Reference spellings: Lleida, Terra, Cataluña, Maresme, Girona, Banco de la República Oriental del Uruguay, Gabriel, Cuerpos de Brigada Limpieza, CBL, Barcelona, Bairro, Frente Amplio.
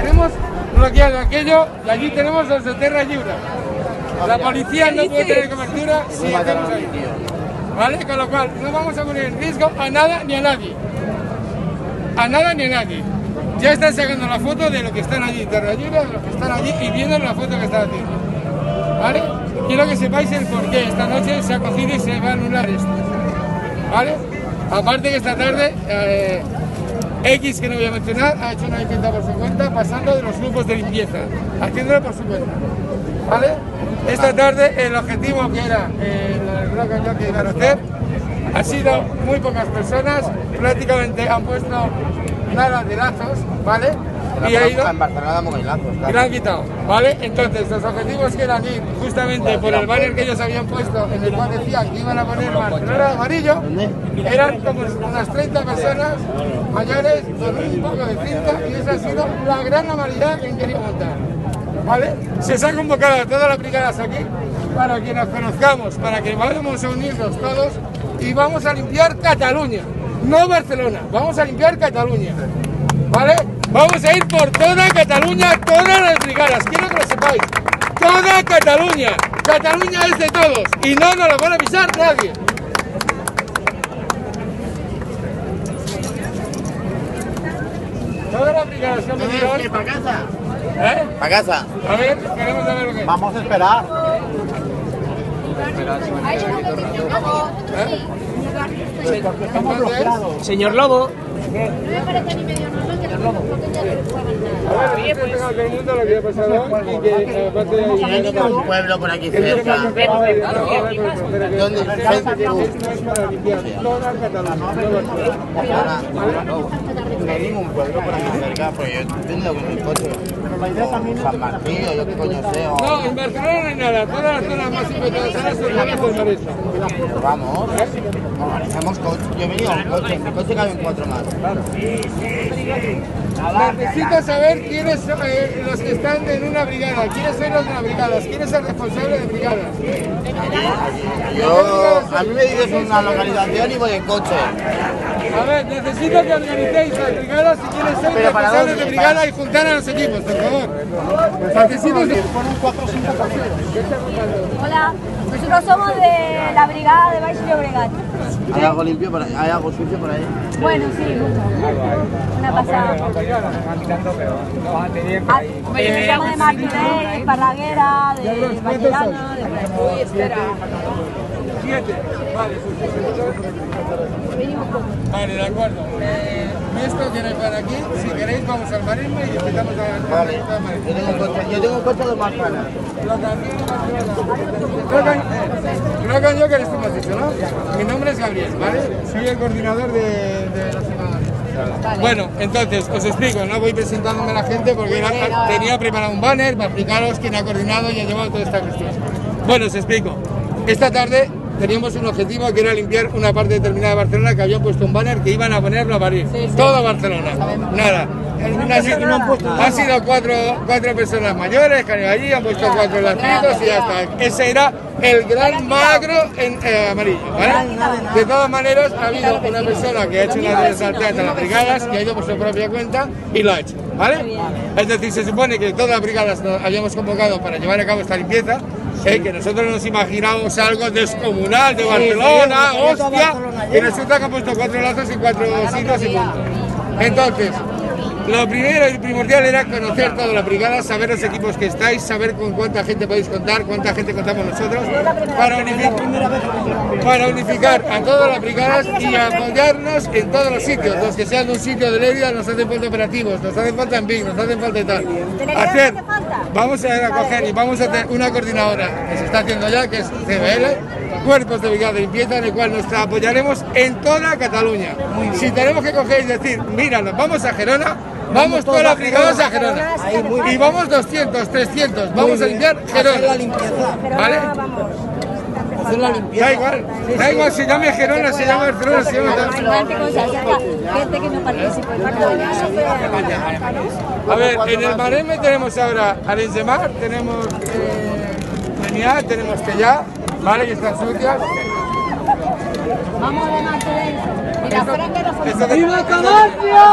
Tenemos bloqueado aquello y allí tenemos los de Terra libre. La policía no puede tener cobertura si estamos ahí. ¿Vale? Con lo cual no vamos a poner en riesgo a nada ni a nadie. A nada ni a nadie. Ya están sacando la foto de los que están allí, Terra libre, de los que están allí y viendo la foto que están haciendo. ¿Vale? Quiero que sepáis el porqué. Esta noche se ha cogido y se va a anular esto. ¿Vale? Aparte que esta tarde, X, que no voy a mencionar, ha hecho una encuesta por su cuenta, pasando de los grupos de limpieza, haciéndolo por su cuenta. ¿Vale? Esta tarde el objetivo que era el gran cañón que iban a hacer, ha sido muy pocas personas, prácticamente han puesto nada de lazos, ¿vale? Y ha ido. En Barcelona muy lazos, claro. Y la han quitado, ¿vale? Entonces, los objetivos que eran ir justamente por el banner que ellos habían puesto, en el cual decían que iban a poner Barcelona amarillo, eran como unas 30 personas mayores con un poco de cinta, y esa ha sido la gran amarilla que han querido montar, ¿vale? Se ha convocado a todas las brigadas aquí para que nos conozcamos, para que vayamos a unirnos todos y vamos a limpiar Cataluña, no Barcelona, vamos a limpiar Cataluña, ¿vale? Vamos a ir por toda Cataluña, todas las brigadas, quiero que lo sepáis. Toda Cataluña. Cataluña es de todos y no nos lo van a pisar nadie. Todas las brigadas que han venido hoy. ¿Para casa? ¿Eh? ¿Para casa? A ver, queremos saber lo que es. Vamos a esperar. Señor Lobo. No me parece ni medio normal que no tenga el mundo lo que ha pasado y que aparte hay un pueblo por aquí cerca. ¿Dónde? Un pueblo por aquí cerca, pero yo estoy viendo con mi coche. San Martín, yo qué coño sé. No, en Barcelona no hay nada. Todas las zonas más importantes son las de Maresme. Vamos, manejamos coche. Yo he venido en coche, en mi coche caben 4 más. Claro. Necesito saber quiénes son los que están en una brigada, quiénes son los de las brigadas, quién es el responsable de brigadas. Yo, a mí me dices una localización y voy en coche. A ver, necesito que organicéis las brigadas y quiénes son los responsables de brigada y juntar a los equipos, por favor. Necesito que con un 4 o 5 papeles. Hola, nosotros somos de la brigada de Bairro. ¿Hay algo limpio por ahí? ¿Hay algo sucio por ahí? Bueno, sí, mucho. Una pasada. Nos llama de Martínez, de Parraguera, de Bailano, de Uy, espera. 7. Vale, de acuerdo. Esto viene para aquí. Si queréis, vamos al Maresme y empezamos a... Vale. Yo tengo un coche de Barcelona. Lo que yo que eres tú me has dicho, ¿no? Mi nombre es Gabriel, ¿vale? Soy el coordinador de la semana. Vale. Bueno, entonces, os explico, no voy presentándome a la gente porque tenía preparado un banner para explicaros quién ha coordinado y ha llevado toda esta cuestión. Bueno, os explico. Esta tarde teníamos un objetivo que era limpiar una parte determinada de Barcelona que habían puesto un banner que iban a ponerlo a Barcelona. Sí, sí. Toda Barcelona. Nada. Han sido 4 personas mayores que han ido allí, han puesto 4 latitos y ya está. Ese era el gran magro en amarillo, ¿vale? De todas maneras, ha habido una persona que ha hecho una resaltada a las brigadas, que ha ido por su propia cuenta y lo ha hecho, ¿vale? Es decir, se supone que todas las brigadas nos habíamos convocado para llevar a cabo esta limpieza. Que nosotros nos imaginamos algo descomunal de Barcelona, hostia, y resulta que han puesto 4 lazos y 4 signos y punto. Entonces, lo primero y primordial era conocer toda la brigada, saber los equipos que estáis, saber con cuánta gente podéis contar, cuánta gente contamos nosotros, para unificar a todas las brigadas y apoyarnos en todos los sitios, los que sean de un sitio de Lleida, nos hacen falta operativos, nos hacen falta en BIC, nos hacen falta y tal. Hacer, vamos a coger y vamos a hacer una coordinadora que se está haciendo ya, que es CBL, Cuerpos de Brigada Limpieza, en el cual nos apoyaremos en toda Cataluña. Si tenemos que coger y decir, mira, nos vamos a Girona, vamos todas las brigadas a Girona. Y vamos 200, 300, vamos a limpiar Girona. ¿Vale? Da igual si llame Girona, si llama Barcelona, si llama... Gente que no participa. A ver, en el Maresme tenemos ahora Arensemar, tenemos Meniá, tenemos Tellá, ¿vale? Que están sucias. Vamos a levantar eso. ¡Viva Cataluña!